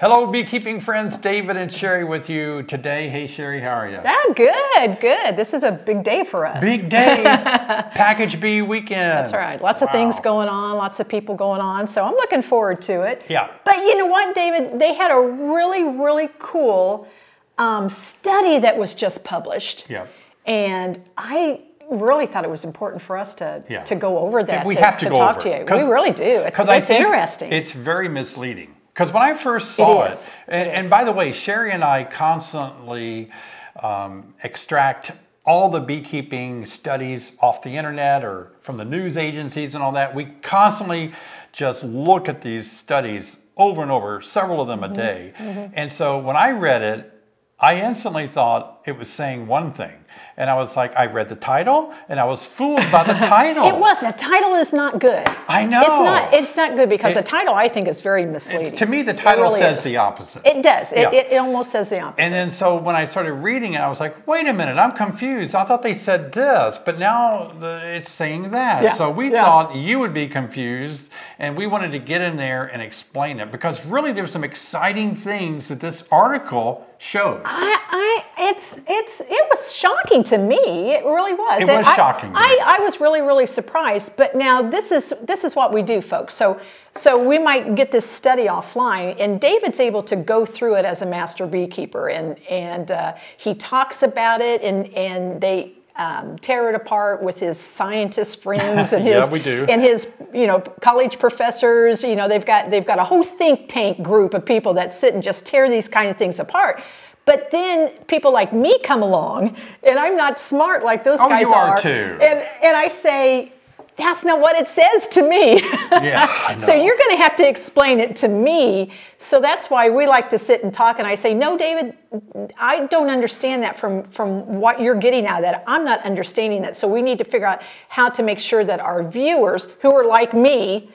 Hello, beekeeping friends. David and Sheri with you today. Hey, Sheri, how are you? Ah, good, good. This is a big day for us. Big day. Package Bee Weekend. That's right. Lots of things going on, lots of people going on. So I'm looking forward to it. Yeah. But you know what, David? They had a really, really cool study that was just published. Yeah. And I really thought it was important for us to go over that. We have to go talk over to you. We really do. It's interesting. It's very misleading. Because when I first saw it, and by the way, Sheri and I constantly extract all the beekeeping studies off the internet or from the news agencies and all that. We constantly just look at these studies over and over, several of them a day. Mm-hmm. And so when I read it, I instantly thought it was saying one thing. And I was like, I read the title, and I was fooled by the title. It was. The title is not good. I know. It's not good because the title, I think, is very misleading. To me, the title really says the opposite. It does. Yeah. It almost says the opposite. And then so when I started reading it, I was like, wait a minute, I'm confused. I thought they said this, but now it's saying that. Yeah. So we thought you would be confused, and we wanted to get in there and explain it because really there's some exciting things that this article shows. It was shocking to me. It really was. It was shocking. I was really, really surprised. But now this is what we do, folks. So we might get this study offline, and David's able to go through it as a master beekeeper, and he talks about it, and they tear it apart with his scientist friends and his and his college professors. You know, they've got a whole think tank group of people that sit and just tear these kind of things apart. But then people like me come along, and I'm not smart like those guys are. Oh, you are too. And I say, that's not what it says to me. Yeah, I know. So you're going to have to explain it to me. So that's why we like to sit and talk. And I say, no, David, I don't understand that from what you're getting out of that. I'm not understanding that. So we need to figure out how to make sure that our viewers who are like me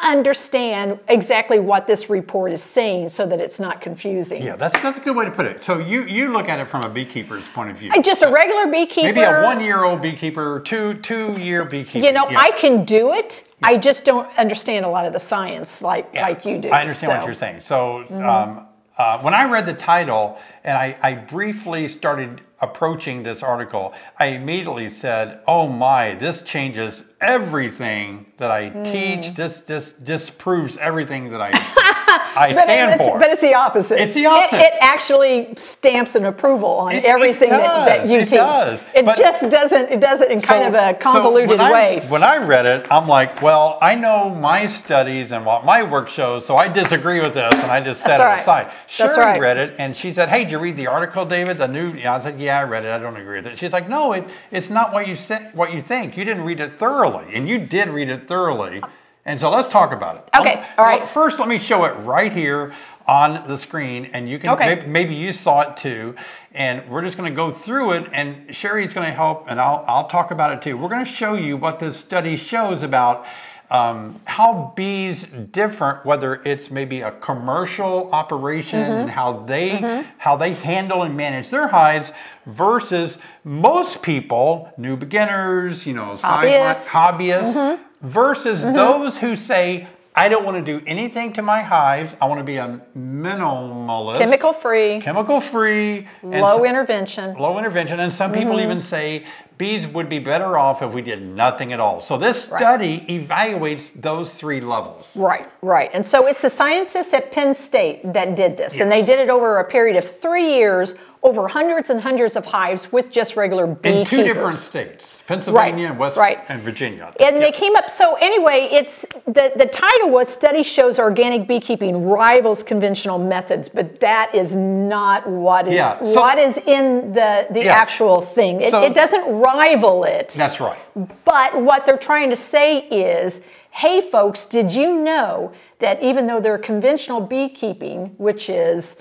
understand exactly what this report is saying so that it's not confusing. Yeah, that's a good way to put it. So you look at it from a beekeeper's point of view. Just a regular beekeeper. Maybe a one-year-old beekeeper, two-year beekeeper. You know, I can do it. Yeah. I just don't understand a lot of the science like you do. I understand what you're saying. So when I read the title and I briefly started approaching this article, I immediately said, oh my, this changes everything that I teach. This disproves everything that I stand for. But it's the opposite. It's the opposite. It actually stamps an approval on everything that you teach. It does. It just doesn't, it does it in kind of a convoluted way. When I read it, I'm like, well, I know my studies and what my work shows, so I disagree with this, and I just set it aside. Sheri read it, and she said, hey, did you read the article, David? The new, I said, yeah, I read it. I don't agree with it. She's like, no, it's not what you said, what you think. You didn't read it thoroughly, and you did read it thoroughly. And so let's talk about it. Okay, all right. First, let me show it right here on the screen, and you can maybe you saw it too. And we're just going to go through it, and Sheri's going to help, and I'll talk about it too. We're going to show you what this study shows about how bees differ, whether it's maybe a commercial operation and how they handle and manage their hives versus most people, new beginners, hobbyists versus those who say, I don't want to do anything to my hives. I want to be a minimalist. Chemical-free. Chemical-free. Low intervention. Low intervention. And some people even say bees would be better off if we did nothing at all. So this study evaluates those three levels. Right, right. And so it's the scientists at Penn State that did this. Yes. And they did it over a period of 3 years over hundreds and hundreds of hives with just regular beekeepers. In two different states, Pennsylvania and West and Virginia. And they came up, so anyway, it's the title was Study Shows Organic Beekeeping Rivals Conventional Methods, but that is not what, what is in the actual thing. It doesn't rival it. That's right. But what they're trying to say is, hey folks, did you know that even though they're conventional beekeeping, which is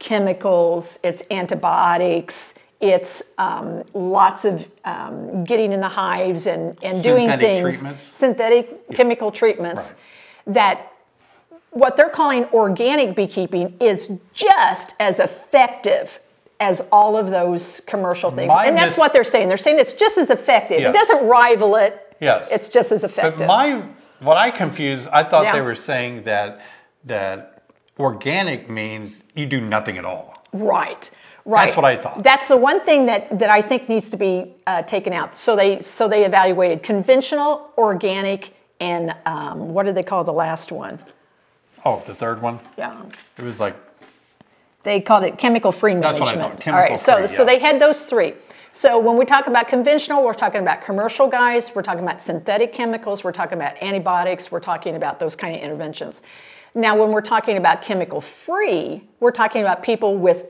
chemicals, it's antibiotics, it's lots of getting in the hives and doing things, synthetic chemical treatments, that what they're calling organic beekeeping is just as effective as all of those commercial things. And that's what they're saying. They're saying it's just as effective. It doesn't rival it. It's just as effective. But what I confused, I thought they were saying that Organic means you do nothing at all. Right, right. That's what I thought. That's the one thing that I think needs to be taken out. So they evaluated conventional, organic, and what did they call the last one? Oh, the third one? Yeah. It was like... They called it chemical-free management. That's what I thought, chemical-free. All right, so they had those three. So when we talk about conventional, we're talking about commercial guys, we're talking about synthetic chemicals, we're talking about antibiotics, we're talking about those kind of interventions. Now, when we're talking about chemical-free, we're talking about people with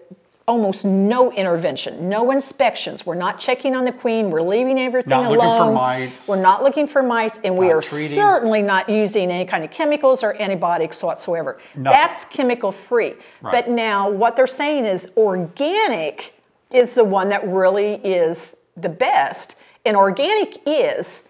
almost no intervention, no inspections. We're not checking on the queen. We're leaving everything alone. Not looking for mites. We're not looking for mites, and we are certainly not using any kind of chemicals or antibiotics whatsoever. No. That's chemical-free. Right. But now what they're saying is organic is the one that really is the best, and organic is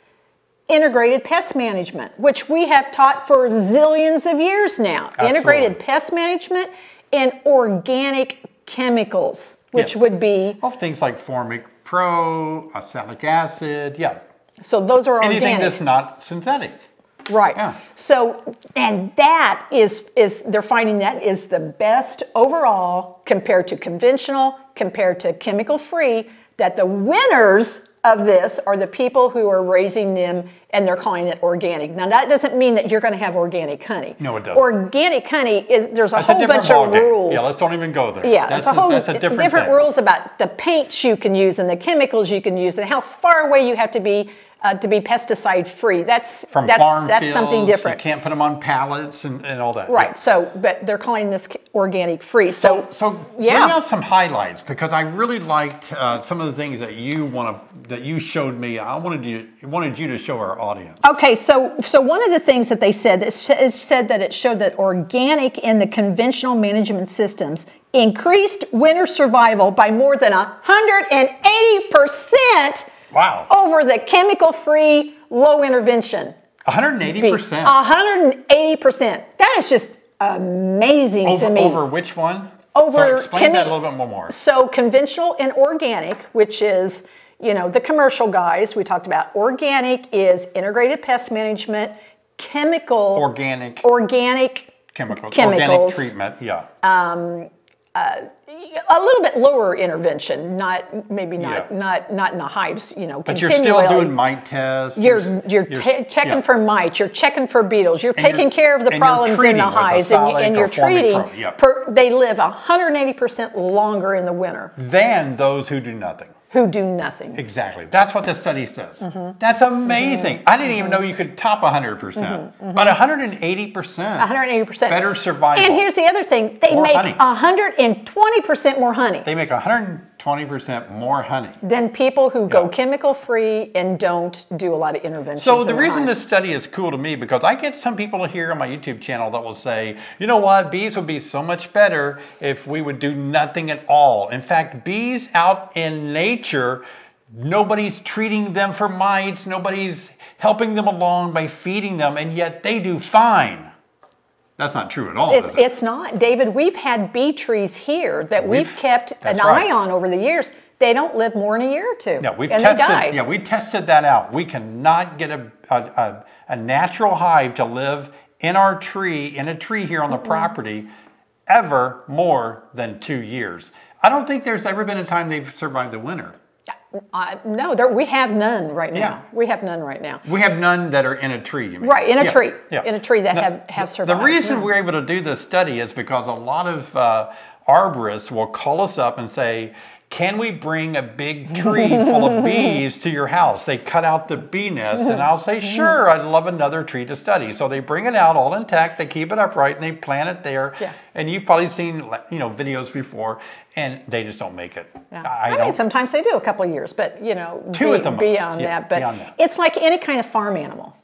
integrated pest management, which we have taught for zillions of years now. Absolutely. Integrated pest management and organic chemicals, which would be... Well, things like formic pro, acetic acid, So those are organic. Anything that's not synthetic. Right. Yeah. So, and that is they're finding that is the best overall compared to conventional, compared to chemical-free, that the winners of this are the people who are raising them, and they're calling it organic. Now, that doesn't mean that you're going to have organic honey. No, it doesn't. Organic honey is there's a whole bunch of rules. Yeah, let's don't even go there. Yeah, that's a whole different rules about the paints you can use and the chemicals you can use and how far away you have to be pesticide free. That's something different. You can't put them on pallets and all that. Right. Yeah. So, but they're calling this organic free. So bring out some highlights, because I really liked some of the things that you showed me. I wanted you to show our audience. Okay. So one of the things that they said it showed that organic in the conventional management systems increased winter survival by more than 180%. Wow. Over the chemical-free, low intervention. 180%. 180%. That is just amazing to me. Over which one? Over... Explain that a little bit more. So conventional and organic, which is, you know, the commercial guys we talked about. Organic is integrated pest management, organic treatment, a little bit lower intervention, not in the hives, you know. But you're still doing mite tests. You're checking for mites. You're checking for beetles. You're taking care of the problems in the hives, and you're treating. They live 180% longer in the winter than those who do nothing. Exactly. That's what the study says. Mm-hmm. That's amazing. Mm-hmm. I didn't even know you could top 100%, mm-hmm. but 180%. 180%. Better survival. And here's the other thing. They make 120% more honey. They make 120% more honey. Than people who go chemical-free and don't do a lot of interventions. So the reason this study is cool to me, because I get some people here on my YouTube channel that will say, you know what, bees would be so much better if we would do nothing at all. In fact, bees out in nature, nobody's treating them for mites, nobody's helping them along by feeding them, and yet they do fine. That's not true at all, is it? It's not. David, we've had bee trees here that we've kept an eye on over the years. They don't live more than a year or two. No, we've tested. Yeah, we tested that out. We cannot get a natural hive to live in our tree, in a tree here on the property, ever more than 2 years. I don't think there's ever been a time they've survived the winter. No, we have none right now. Yeah. We have none right now. We have none that are in a tree, you mean? Right, in a tree. Yeah. In a tree that have survived. The reason we're able to do this study is because a lot of arborists will call us up and say, can we bring a big tree full of bees to your house? They cut out the bee nest, and I'll say, sure, I'd love another tree to study. So they bring it out all intact, they keep it upright, and they plant it there. Yeah. And you've probably seen, you know, videos before, and they just don't make it. Yeah. I mean, sometimes they do a couple of years, but, you know, beyond that. It's like any kind of farm animal.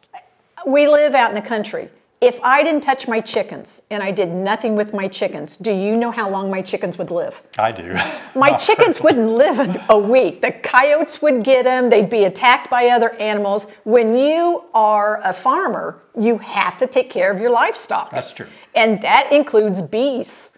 We live out in the country. If I didn't touch my chickens and I did nothing with my chickens, do you know how long my chickens would live? I do. My chickens wouldn't live a week. The coyotes would get them. They'd be attacked by other animals. When you are a farmer, you have to take care of your livestock. That's true. And that includes bees.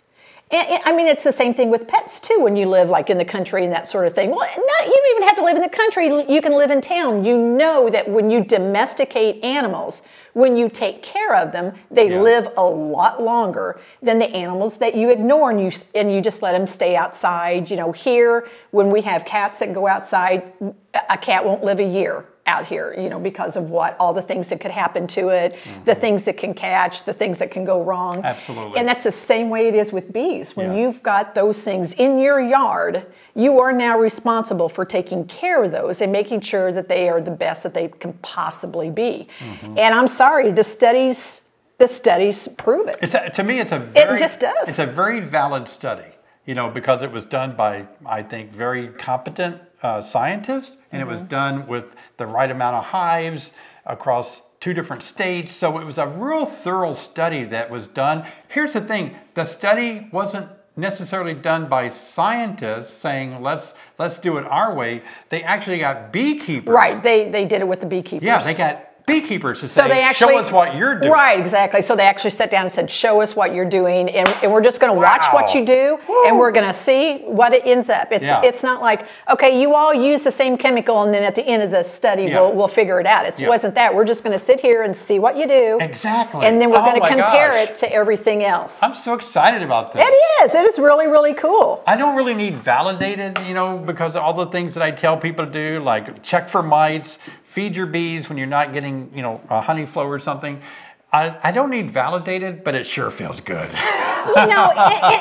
And I mean, it's the same thing with pets too when you live like in the country and that sort of thing. Well, you don't even have to live in the country. You can live in town. You know that when you domesticate animals, when you take care of them, they live a lot longer than the animals that you ignore and you just let them stay outside. You know, here when we have cats that go outside, a cat won't live a year out here, you know, because of what all the things that could happen to it, the things that can catch, the things that can go wrong. Absolutely. And that's the same way it is with bees. When you've got those things in your yard, you are now responsible for taking care of those and making sure that they are the best that they can possibly be. And I'm sorry, the studies prove it. To me, it just does. It's a very valid study, you know, because it was done by, I think, very competent scientists, and it was done with the right amount of hives across 2 different states. So it was a real thorough study that was done. Here's the thing, the study wasn't necessarily done by scientists saying let's do it our way. They actually got beekeepers. Right, they did it with the beekeepers. Yeah, they got beekeepers to say, show us what you're doing. Right, exactly. So they actually sat down and said, show us what you're doing, and we're just going to watch what you do, and we're going to see what it ends up. It's not like, okay, you all use the same chemical, and then at the end of the study, we'll figure it out. It wasn't that. We're just going to sit here and see what you do. Exactly. And then we're going to compare it to everything else. I'm so excited about this. It is. It is really, really cool. I don't really need validated, you know, because of all the things that I tell people to do, like check for mites, feed your bees when you're not getting, you know, a honey flow or something. I don't need validated, but it sure feels good. You know,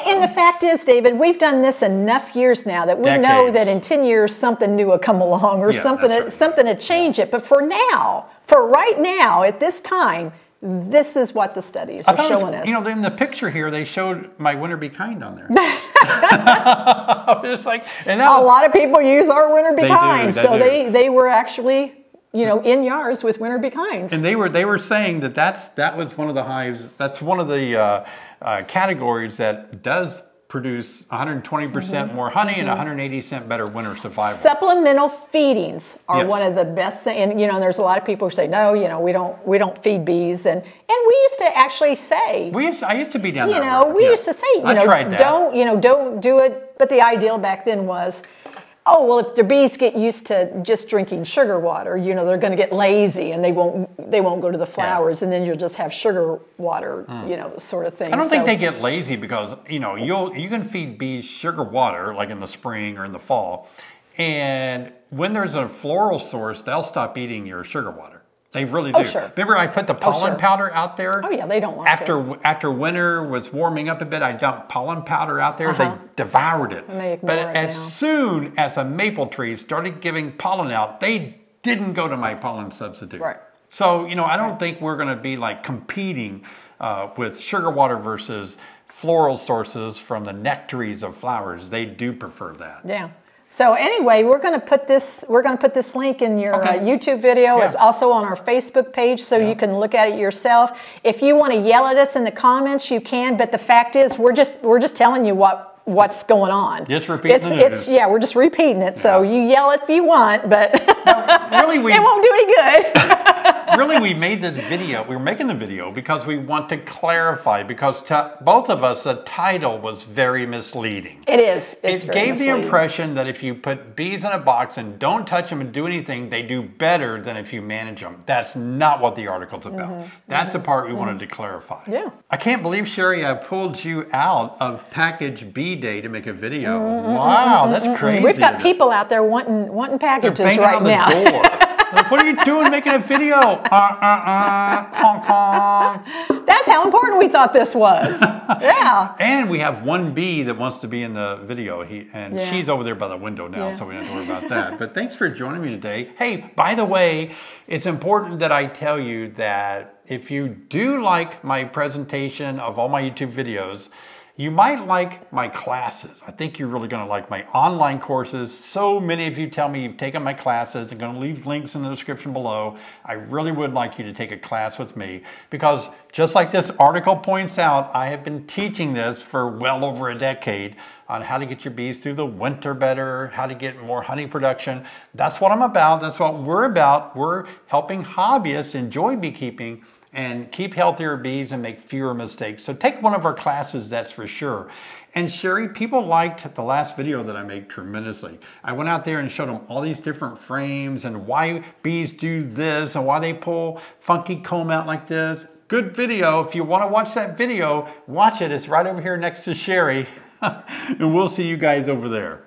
and the fact is, David, we've done this enough years now that we know that in 10 years something new will come along or something to change it. But for now, for right now, at this time, this is what the studies are showing us. You know, in the picture here, they showed my Winter Be Kind on there. I was just like, and now a lot of people use our Winter Be Kind, so they were actually, you know, in yards with Winter Be Kinds. And they were saying that that was one of the hives. That's one of the categories that does produce 120% more honey and 180% better winter survival. Supplemental feedings are one of the best things. And you know, there's a lot of people who say, no, you know, we don't feed bees. And we used to actually say, I used to be down there. You know, we used to say, you know, don't do it. But the ideal back then was, oh, well, if the bees get used to just drinking sugar water, you know, they're going to get lazy and they won't go to the flowers, and then you'll just have sugar water, you know, sort of thing. I don't think they get lazy because, you know, you can feed bees sugar water like in the spring or in the fall, and when there's a floral source, they'll stop eating your sugar water. They really do. Oh, sure. Remember, I put the pollen powder out there. Oh yeah, they don't like it. After winter was warming up a bit, I dumped pollen powder out there. They devoured it. And they soon as a maple tree started giving pollen out, they didn't go to my pollen substitute. Right. So you know, I don't think we're going to be like competing with sugar water versus floral sources from the nectaries of flowers. They do prefer that. Yeah. So anyway, we're going to put this link in your YouTube video. It's also on our Facebook page, so you can look at it yourself. If you want to yell at us in the comments, you can, but the fact is we're just telling you what's going on. It's repeating the news. Yeah, we're just repeating it. Yeah. So you yell if you want, but really it won't do any good. Really, we made this video. We were making the video because we want to clarify, because to both of us, the title was very misleading. It is. It gave the impression that if you put bees in a box and don't touch them and do anything, they do better than if you manage them. That's not what the article's about. That's the part we wanted to clarify. Yeah. I can't believe, Sheri, I pulled you out of package bee day to make a video. Wow, that's crazy. We've got people out there wanting packages right now. They're banging on the door. Like, what are you doing making a video? That's how important we thought this was. Yeah. And we have one bee that wants to be in the video. She's over there by the window now, so we don't have to worry about that. But thanks for joining me today. Hey, by the way, it's important that I tell you that if you do like my presentation of all my YouTube videos, you might like my classes. I think you're really gonna like my online courses. So many of you tell me you've taken my classes. I'm gonna leave links in the description below. I really would like you to take a class with me because just like this article points out, I have been teaching this for well over a decade on how to get your bees through the winter better, how to get more honey production. That's what I'm about, that's what we're about. We're helping hobbyists enjoy beekeeping and keep healthier bees and make fewer mistakes. So take one of our classes, that's for sure. And Sheri, people liked the last video that I made tremendously. I went out there and showed them all these different frames and why bees do this and why they pull funky comb out like this. Good video. If you want to watch that video, watch it. It's right over here next to Sheri. And we'll see you guys over there.